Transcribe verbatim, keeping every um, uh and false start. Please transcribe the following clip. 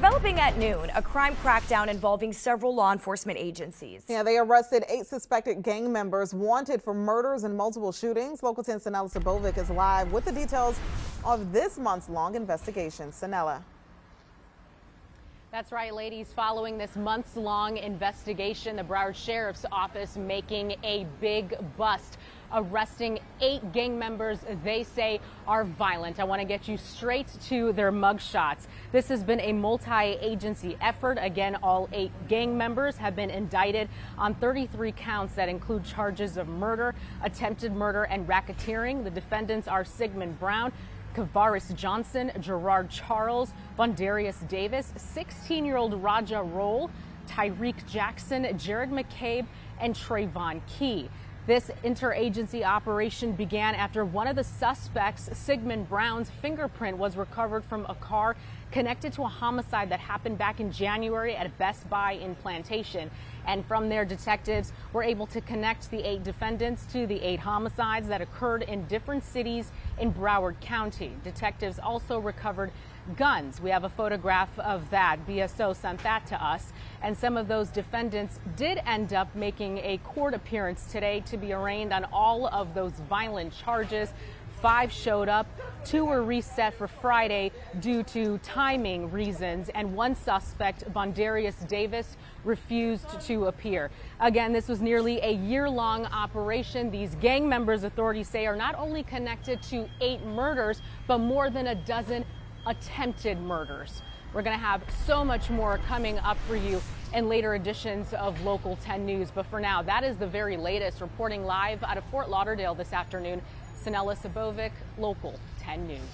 developing at noon, a crime crackdown involving several law enforcement agencies. Yeah, they arrested eight suspected gang members wanted for murders and multiple shootings. Local ten Sanela Sabovic is live with the details of this month's long investigation. Sanela. That's right, ladies. Following this months-long investigation, the Broward Sheriff's Office making a big bust, arresting eight gang members they say are violent. I want to get you straight to their mugshots. This has been a multi-agency effort. Again, all eight gang members have been indicted on thirty-three counts that include charges of murder, attempted murder, and racketeering. The defendants are Sigmund Brown, Kavaris Johnson, Gerard Charles, Vondarius Davis, sixteen-year-old Raja Roll, Tyrique Jackson, Jared McCabe, and Trayvon Key. This interagency operation began after one of the suspects, Sigmund Brown's fingerprint, was recovered from a car connected to a homicide that happened back in January at a Best Buy in Plantation. And from there, detectives were able to connect the eight defendants to the eight homicides that occurred in different cities in Broward County. Detectives also recovered guns. We have a photograph of that. B S O sent that to us. And some of those defendants did end up making a court appearance today to be arraigned on all of those violent charges. Five showed up, two were reset for Friday due to timing reasons, and one suspect, Vondarius Davis, refused to appear. Again, this was nearly a year-long operation. These gang members, authorities say, are not only connected to eight murders, but more than a dozen attempted murders. We're going to have so much more coming up for you in later editions of Local ten News. But for now, that is the very latest. Reporting live out of Fort Lauderdale this afternoon, Sanela Sabovic, Local ten News.